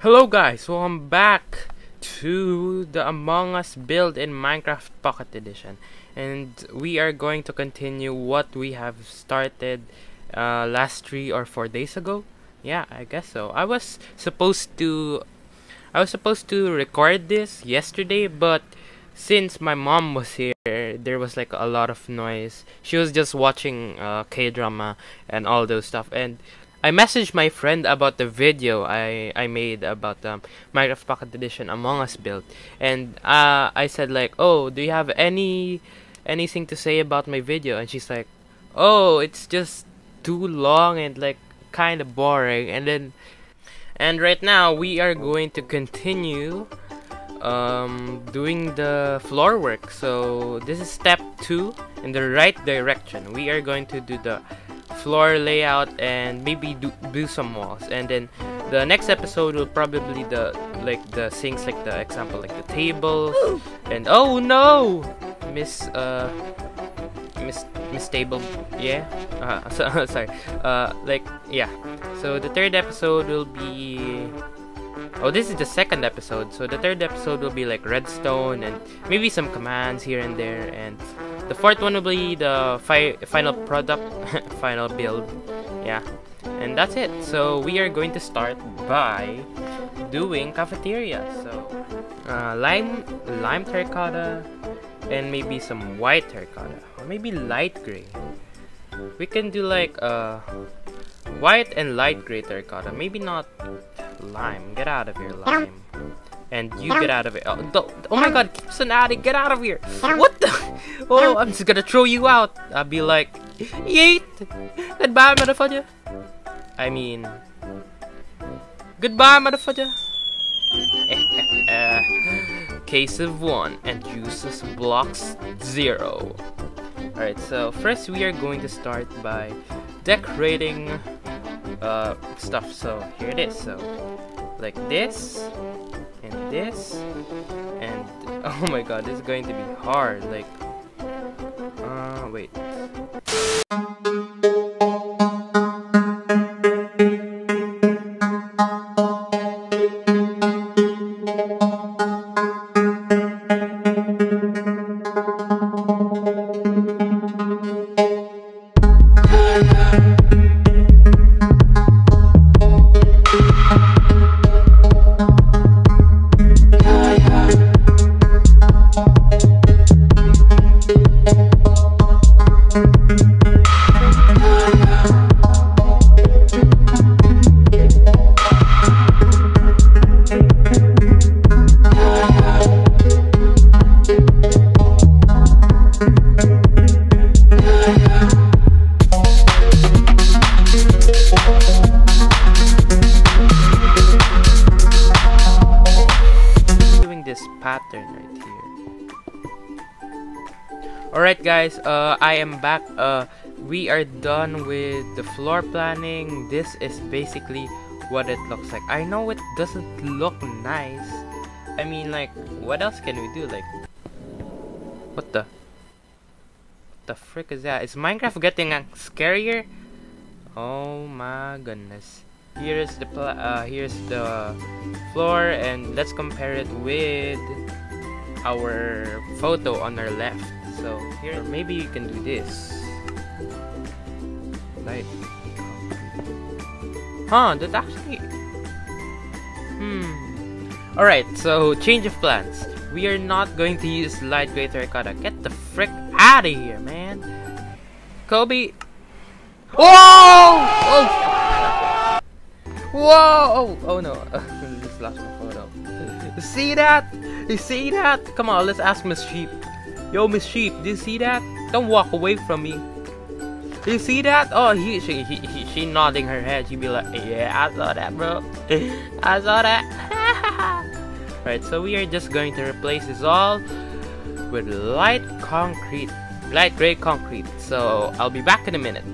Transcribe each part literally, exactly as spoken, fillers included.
Hello guys, welcome back to the Among Us build in Minecraft Pocket Edition, and we are going to continue what we have started uh, last three or four days ago. Yeah, I guess so. I was supposed to I was supposed to record this yesterday, but since my mom was here, there was like a lot of noise. She was just watching uh, K-drama and all those stuff, and I messaged my friend about the video I, I made about um, Minecraft Pocket Edition Among Us build, and uh, I said like, oh, do you have any anything to say about my video? And she's like, oh, it's just too long and like kind of boring. And then and right now we are going to continue um, doing the floor work. So this is step two in the right direction. We are going to do the floor layout and maybe do, do some walls, and then the next episode will probably the like the things like the example like the tables. Ooh. And oh no, miss uh miss miss table, yeah, uh, so, sorry uh like yeah so the third episode will be, oh, this is the second episode, so the third episode will be like redstone and maybe some commands here and there, and the fourth one will be the fi final product, final build, yeah, and that's it. So we are going to start by doing cafeteria, so uh, lime, lime terracotta, and maybe some white terracotta, or maybe light gray. We can do like uh, white and light gray terracotta, maybe not lime. Get out of here, lime. And you get out of it. Oh, oh my god, keep on at it. Get out of here. What the? Oh, I'm just gonna throw you out. I'll be like, yeet. Goodbye, motherfucker. I mean, goodbye, motherfucker. Case of one and uses blocks zero. Alright, so first we are going to start by decorating uh, stuff. So here it is. So, like this. And this, and oh my god, this is going to be hard. Like, uh, wait. Alright guys, uh, I am back. Uh, we are done with the floor planning. This is basically what it looks like. I know it doesn't look nice. I mean, like, what else can we do? Like, what the? What the frick is that? Is Minecraft getting uh, scarier? Oh my goodness. Here's the pla uh, here's the floor, and let's compare it with our photo on our left. So here, maybe you can do this. Like, huh? That actually. Hmm. All right. So change of plans. We are not going to use light gray terracotta. Get the frick out of here, man. Kobe. Whoa! Oh! Whoa! Oh! Oh no! Just lost my photo. You see that? You see that? Come on, let's ask Miss Sheep. Yo, Miss Sheep, do you see that? Don't walk away from me. Do you see that? Oh, he, she, he, he, she nodding her head. She'd be like, yeah, I saw that, bro. I saw that. Alright, so we are just going to replace this all with light concrete. Light gray concrete. So, I'll be back in a minute.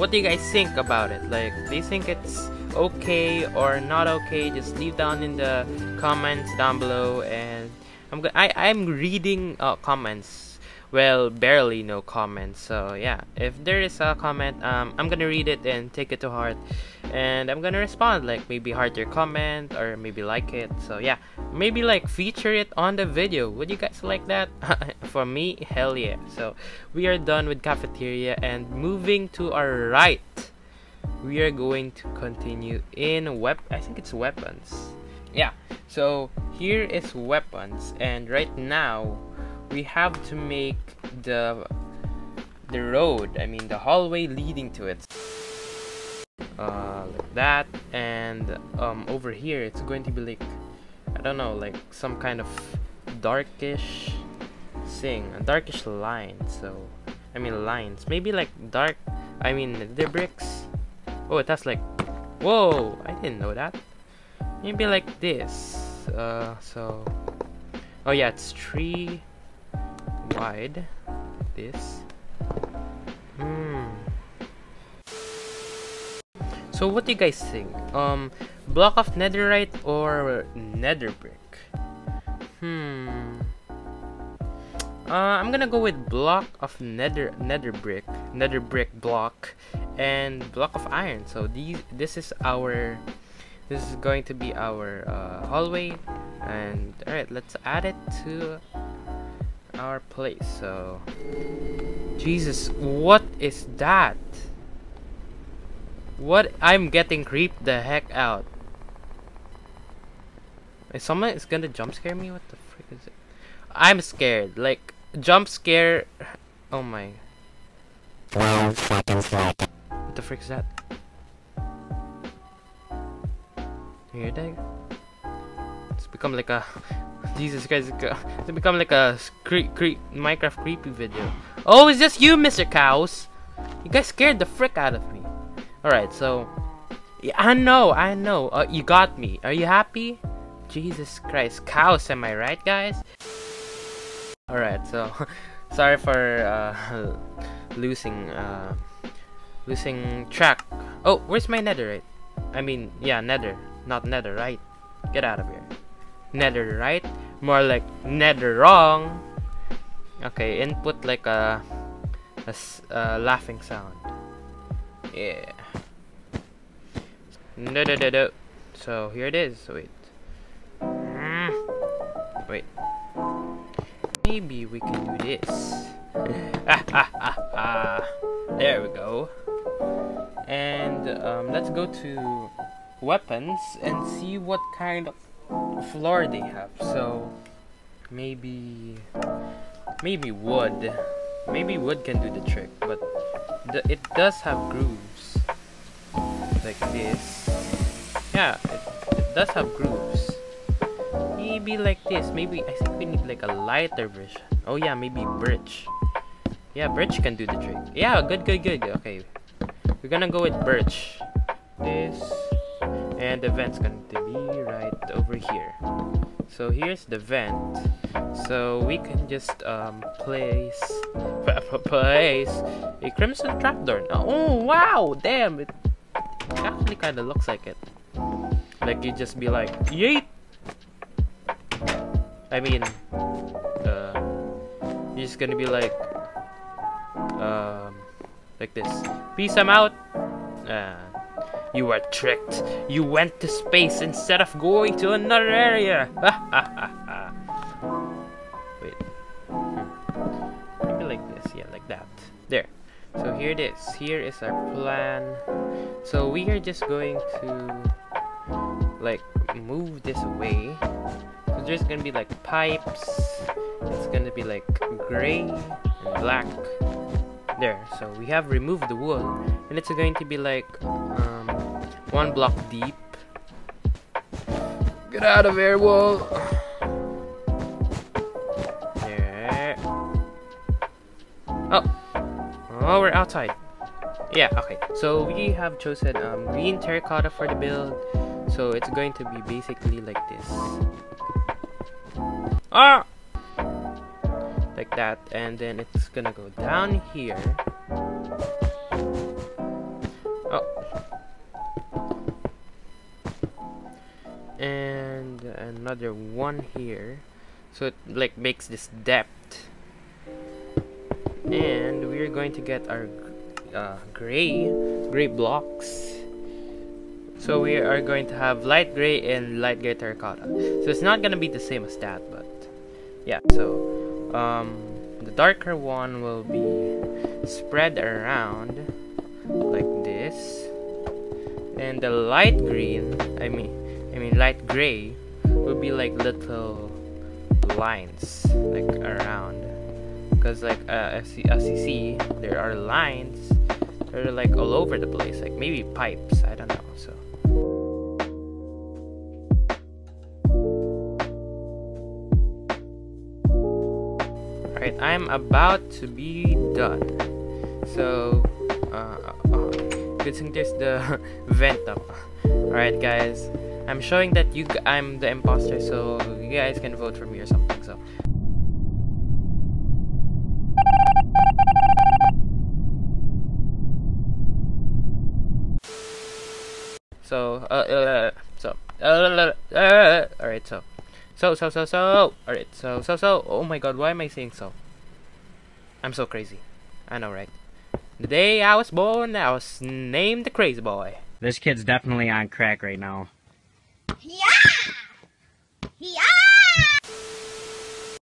What do you guys think about it? Like, do you think it's okay or not okay? Just leave down in the comments down below, and I'm I I'm reading uh, comments. well, barely no comments. So yeah, if there is a comment, um, I'm gonna read it and take it to heart, and I'm gonna respond, like maybe heart your comment or maybe like it. So yeah, maybe like feature it on the video. Would you guys like that? For me, hell yeah. So we are done with cafeteria, and moving to our right, we are going to continue in web, I think it's weapons. Yeah, so here is weapons, and right now we have to make the the road, I mean the hallway leading to it, uh, like that. And um, over here it's going to be like, I don't know, like some kind of darkish thing, a darkish line. So I mean lines, maybe like dark, I mean the bricks. Oh, it has like, whoa, I didn't know that. Maybe like this. Uh, so, oh yeah, it's three wide. Like this. Hmm. So what do you guys think? Um, block of netherite or nether brick? Hmm. Uh, I'm gonna go with block of nether nether brick, nether brick block, and block of iron. So these, this is our, this is going to be our uh, hallway, and all right, let's add it to our place. So, Jesus, what is that? What? I'm getting creeped the heck out. Is someone is gonna jump scare me? What the frick is it? I'm scared. Like. Jump scare. Oh my. twelve seconds later. What the frick is that? You hear that? It's become like a. Jesus Christ. It's become like a cre cre Minecraft creepy video. Oh, is this you, Mister Cows? You guys scared the frick out of me. Alright, so. Yeah, I know, I know. Uh, you got me. Are you happy? Jesus Christ. Cows, am I right, guys? Alright, so sorry for uh, losing uh, losing track. Oh, where's my netherite? I mean, yeah, nether, not netherite. Get out of here. Netherite, more like nether wrong. Okay, input like a, a, a laughing sound. Yeah. No, no, no, no. So here it is. Wait. Wait. Maybe we can do this. ah, ah, ah, ah. There we go. And um, let's go to weapons and see what kind of floor they have. So maybe maybe wood. Maybe wood can do the trick, but the, it does have grooves like this. Yeah, it, it does have grooves. Maybe like this. Maybe I think we need like a lighter version. Oh yeah, maybe birch. Yeah, birch can do the trick. Yeah, good, good, good. Okay, we're gonna go with birch. This, and the vent's going to be right over here. So here's the vent. So we can just um place place a crimson trapdoor. Oh wow, damn it! It actually kind of looks like it. Like you just be like, yeet. I mean, uh, you're just gonna be like, um, like this. Peace, I'm out. Uh, you were tricked. You went to space instead of going to another area. Wait. Hmm. Maybe like this. Yeah, like that. There. So here it is. Here is our plan. So we are just going to, like, move this away. So there's gonna be like pipes, it's gonna be like gray and black. There, so we have removed the wood, and it's going to be like um, one block deep. Get out of here, wool! There. Oh! Oh, we're outside. Yeah, okay. So we have chosen um, green terracotta for the build, so it's going to be basically like this. Ah! Like that, and then it's gonna go down here. Oh. And another one here. So it like makes this depth. and we're going to get our uh, gray gray blocks. So we are going to have light gray and light gray terracotta. So it's not gonna be the same as that, but yeah. So um, the darker one will be spread around like this, and the light green, I mean, I mean light gray, will be like little lines like around, because like uh, as, as you see, there are lines that are like all over the place, like maybe pipes. I don't know. So. Alright, I'm about to be done. So, uh, uh, good thing there's the vent up. Alright, guys, I'm showing that you, g I'm the imposter, so you guys can vote for me or something. So. So, uh, uh, so, uh, uh, uh, uh, alright, so, so, so, so, so, alright, so, so, so, oh my god, why am I saying so? I'm so crazy. I know, right? The day I was born, I was named the Crazy Boy. This kid's definitely on crack right now. Yeah! Yeah!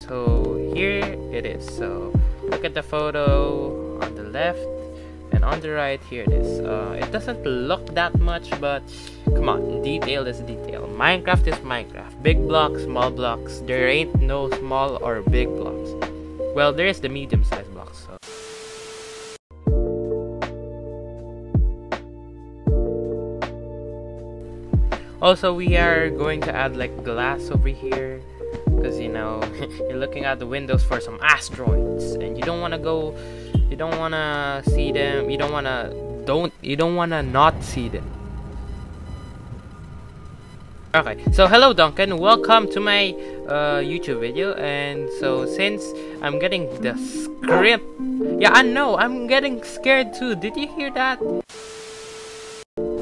So, here it is. So, look at the photo on the left. And on the right, here it is. Uh, it doesn't look that much, but come on, detail is detail. Minecraft is Minecraft. Big blocks, small blocks. There ain't no small or big blocks. Well, there is the medium-sized blocks. So. Also, we are going to add like glass over here, because you know you're looking out the windows for some asteroids, and you don't want to go. You don't wanna see them. You don't wanna don't. You don't wanna not see them. Okay. So hello, Duncan. Welcome to my uh, YouTube video. And so since I'm getting the script, yeah, I know I'm getting scared too. Did you hear that?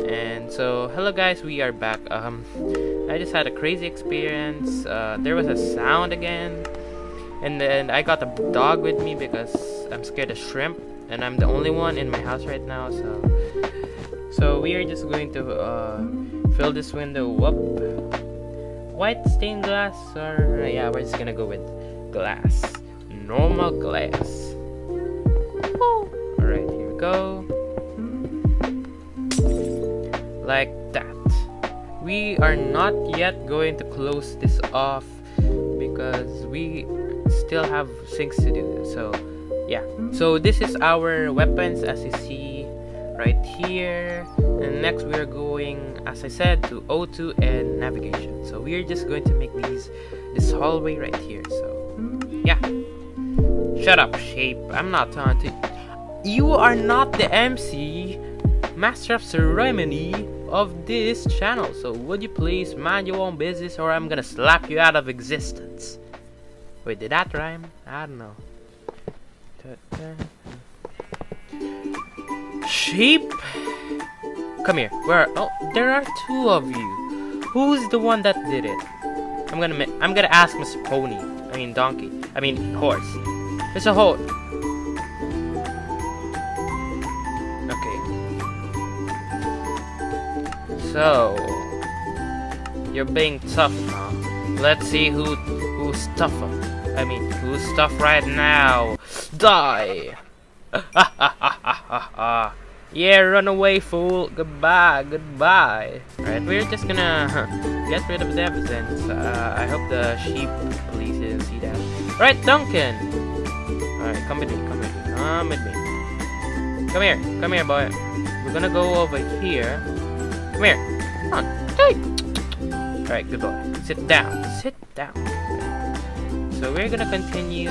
And so hello, guys. We are back. Um, I just had a crazy experience. Uh, there was a sound again. And then I got a dog with me because I'm scared of shrimp, and I'm the only one in my house right now. So, so we are just going to uh, fill this window up. White stained glass, or yeah, we're just gonna go with glass, normal glass. All right, here we go, like that. We are not yet going to close this off because we still have things to do. So yeah, so this is our weapons, as you see right here, and next we are going, as I said, to O two and navigation. So we are just going to make these this hallway right here. So yeah, shut up, Shape. I'm not taunting you. Are not the M C, master of ceremony, of this channel, so would you please mind your own business, or I'm gonna slap you out of existence. Wait, did that rhyme? I don't know. Sheep, come here. Where? Oh, there are two of you. Who's the one that did it? I'm gonna I'm gonna ask Mister Pony. I mean donkey. I mean horse. Mister Horse. So, you're being tough now. Let's see who who's tougher. I mean, who's tough right now? Die! Yeah, run away, fool. Goodbye, goodbye. Alright, we're just gonna huh, get rid of the evidence. Uh, I hope the sheep police didn't see that. Alright, Duncan! Alright, come with me, come with me, come with me. Come here, come here, boy. We're gonna go over here. Come here. Come on. Hey. Alright, good boy. Sit down. Sit down. So we're gonna continue.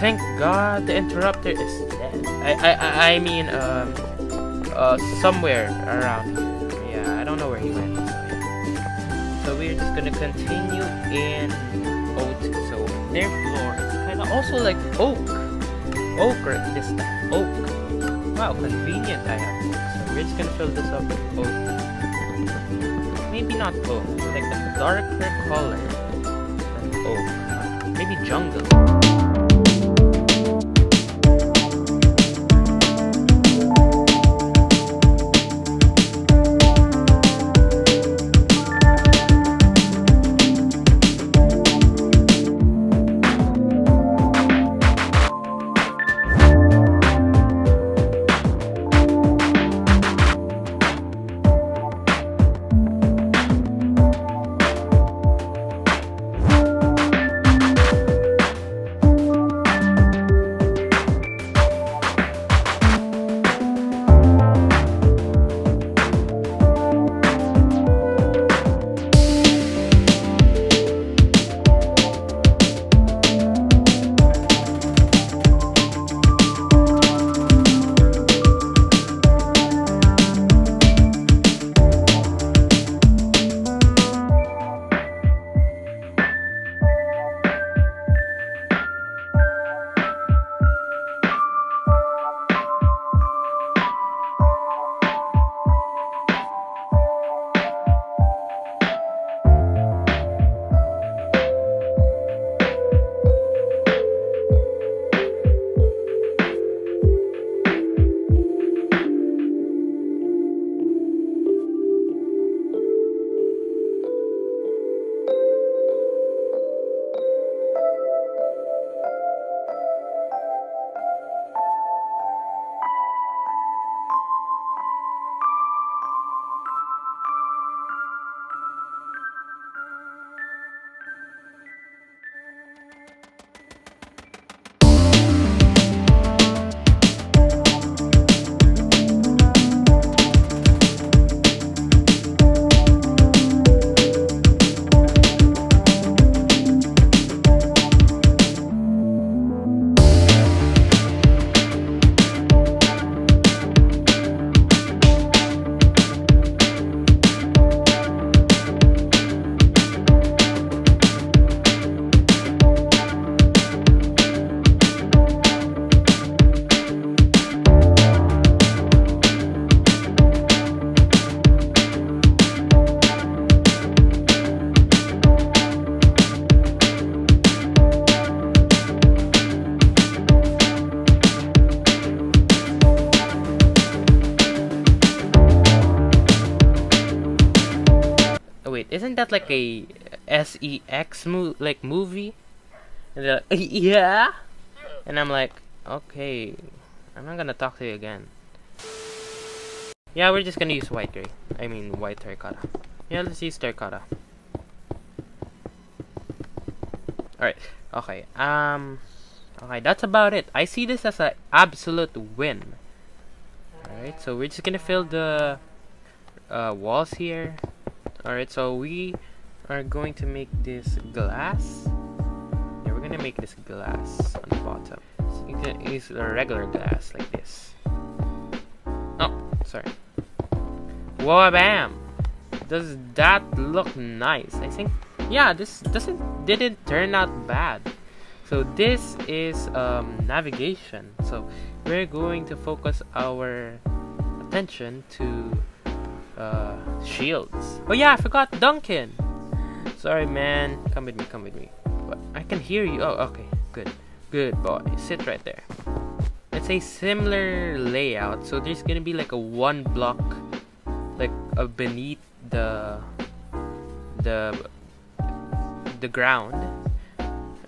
Thank God the interrupter is dead. I I I mean um uh somewhere around here. Yeah, I don't know where he went. So, yeah. So we're just gonna continue in O two. So their floor is kinda also like oak. Oak right this time. Oak. Wow, convenient I have oak. We're just gonna fill this up with oak. Maybe not oak, like a darker color than oak. Maybe jungle. wait, isn't that like a S E X mo like movie? And they're like, yeah? And I'm like, okay, I'm not gonna talk to you again. Yeah, we're just gonna use white gray. I mean white terracotta. Yeah, let's use terracotta. Alright, okay, um, okay, that's about it. I see this as an absolute win. Alright, so we're just gonna fill the uh, walls here. Alright, so we are going to make this glass. Yeah, we're gonna make this glass on the bottom. So you can use a regular glass like this. Oh, sorry. Whoa, bam! Does that look nice? I think, yeah, this doesn't didn't turn out bad. So this is um, navigation. So we're going to focus our attention to uh, shields. Oh yeah, I forgot Duncan. Sorry, man. Come with me. Come with me. But I can hear you. Oh, okay. Good. Good boy. Sit right there. It's a similar layout. So there's gonna be like a one block, like a beneath the the the ground,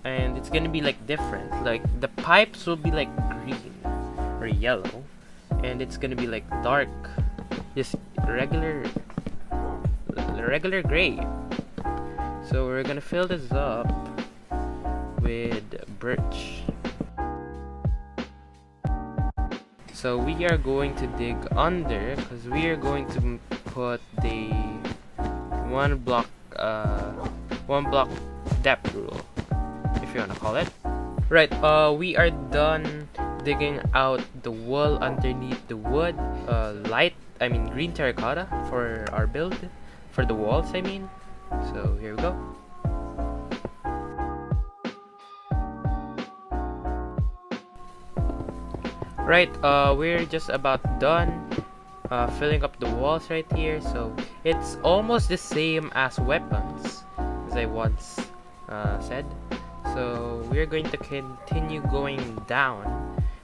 and it's gonna be like different. Like the pipes will be like green or yellow, and it's gonna be like dark, just regular regular gray. So we're gonna fill this up with birch. So we are going to dig under because we are going to put the one block uh, one block depth rule, if you want to call it. Right, uh, we are done digging out the wool underneath the wood, uh, light, I mean green terracotta for our build, for the walls I mean. So here we go. Right, uh, we're just about done uh, filling up the walls right here. So it's almost the same as weapons, as I once uh, said. So we're going to continue going down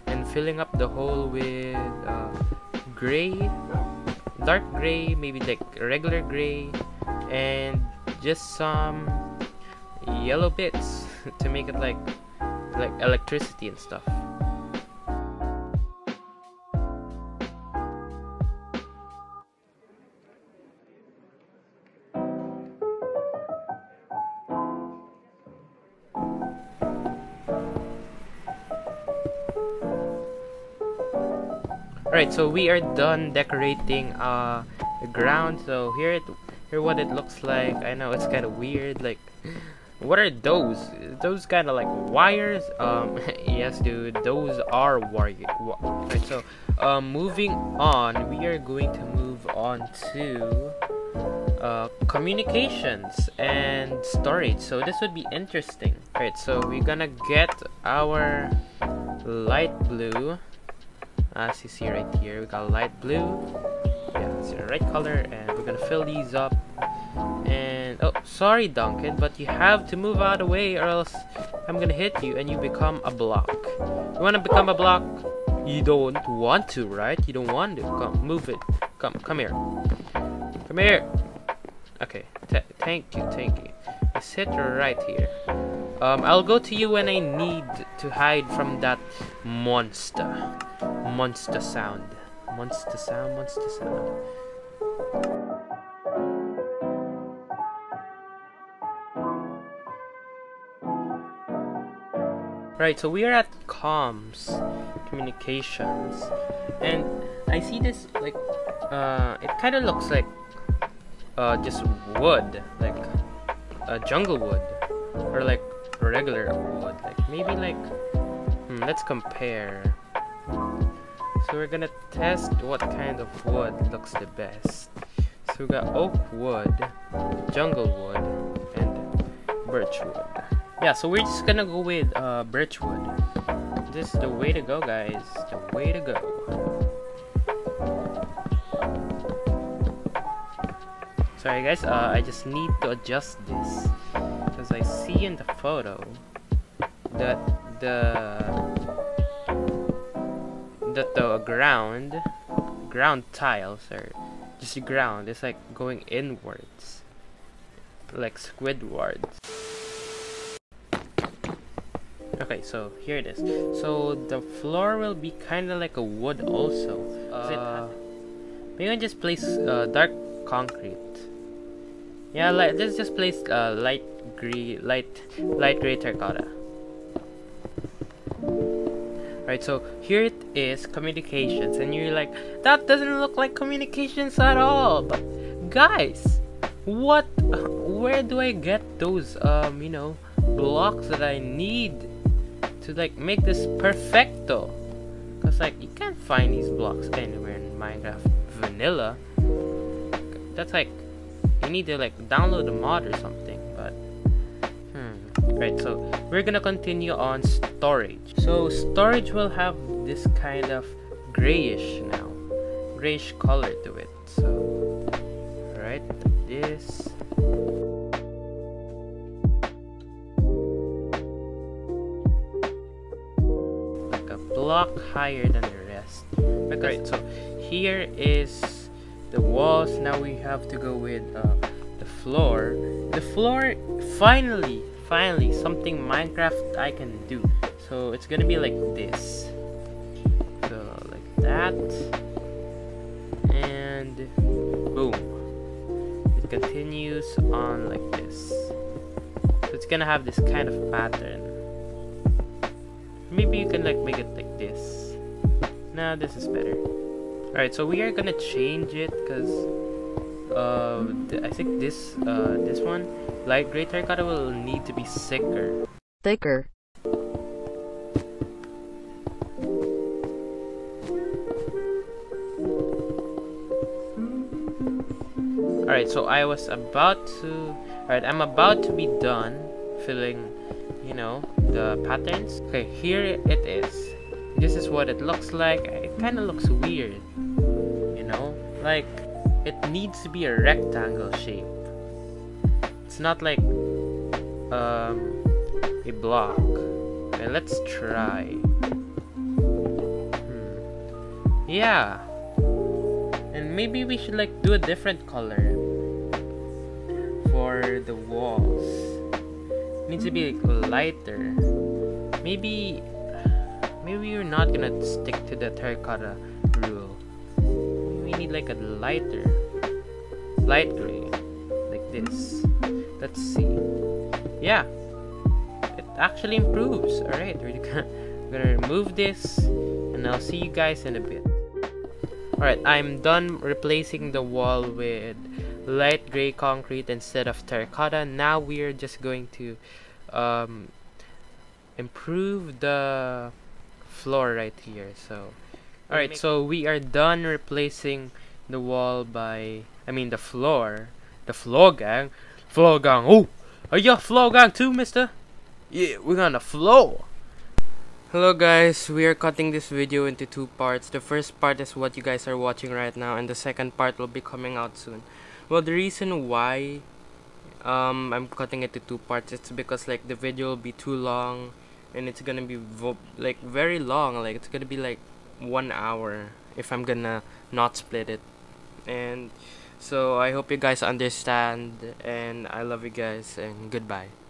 and filling up the hole with uh, gray, dark gray, maybe like regular gray, and just some yellow bits to make it like like electricity and stuff. Alright, so we are done decorating uh, the ground. So here it, here what it looks like. I know it's kind of weird. Like, what are those? Those kind of like wires? Um, yes, dude, those are wires. Alright, so uh, moving on, we are going to move on to uh, communications and storage. So this would be interesting. Alright, so we're gonna get our light blue. As you see right here, we got light blue. Yeah, it's the right color, and we're gonna fill these up. And oh, sorry, Duncan, but you have to move out of the way, or else I'm gonna hit you, and you become a block. You wanna become a block? You don't want to, right? You don't want to. Come, move it. Come, come here. Come here. Okay. T thank you, thank you. I sit right here. Um, I'll go to you when I need to hide from that monster. Monster sound. Monster sound, monster sound. Right, so we are at comms, communications, and I see this like, uh, it kind of looks like uh, just wood, like uh, jungle wood, or like regular wood, like maybe like, hmm, let's compare. So we're gonna test what kind of wood looks the best. So we got oak wood, jungle wood, and birch wood. Yeah, so we're just gonna go with uh, birch wood. This is the way to go, guys. The way to go. Sorry guys, uh, I just need to adjust this because I see in the photo that the that the ground ground tiles, or just the ground, is like going inwards. like Squidward. Okay, so here it is. So the floor will be kind of like a wood also. Uh, We're gonna just place uh, dark concrete. Yeah, like, let's just place uh, light grey, light, light grey terracotta. Right, so here it is, communications, and you're like, that doesn't look like communications at all. But guys, what? Where do I get those? Um, you know, blocks that I need to like make this perfecto. Cause like you can't find these blocks anywhere in Minecraft Vanilla. That's like. You need to like download a mod or something, but hmm. Right, so we're gonna continue on storage. So storage will have this kind of grayish now, grayish color to it. So right, this. Like a block higher than the rest. Right, so here is the walls. Now we have to go with uh, the floor. The floor, finally, finally, something Minecraft I can do. So it's gonna be like this. So like that, and boom. It continues on like this. So it's gonna have this kind of pattern. Maybe you can like make it like this. Now this is better. Alright, so we are gonna change it because uh, th I think this uh, this one, light gray terracotta, will need to be sicker. Thicker. Alright, so I was about to. Alright, I'm about to be done filling, you know, the patterns. Okay, here it is. This is what it looks like. It kind of looks weird. Like, it needs to be a rectangle shape. It's not like um, a block. Okay, let's try. Hmm. Yeah. And maybe we should like do a different color for the walls. It needs to be like lighter. Maybe, maybe you're not gonna stick to the terracotta rule. Need like a lighter light gray like this. Let's see. Yeah, it actually improves. All right, we're gonna, we're gonna remove this and I'll see you guys in a bit. All right, I'm done replacing the wall with light gray concrete instead of terracotta. Now we're just going to um, improve the floor right here. So alright, so we are done replacing the wall by, I mean the floor, the floor gang, floor gang, oh, are you a floor gang too, mister? Yeah, we're gonna floor. Hello guys, we are cutting this video into two parts. The first part is what you guys are watching right now, and the second part will be coming out soon. Well, the reason why um, I'm cutting it to two parts, it's because like the video will be too long, and it's gonna be vo like very long, like it's gonna be like one hour if I'm gonna not split it. And so I hope you guys understand, and I love you guys, and goodbye.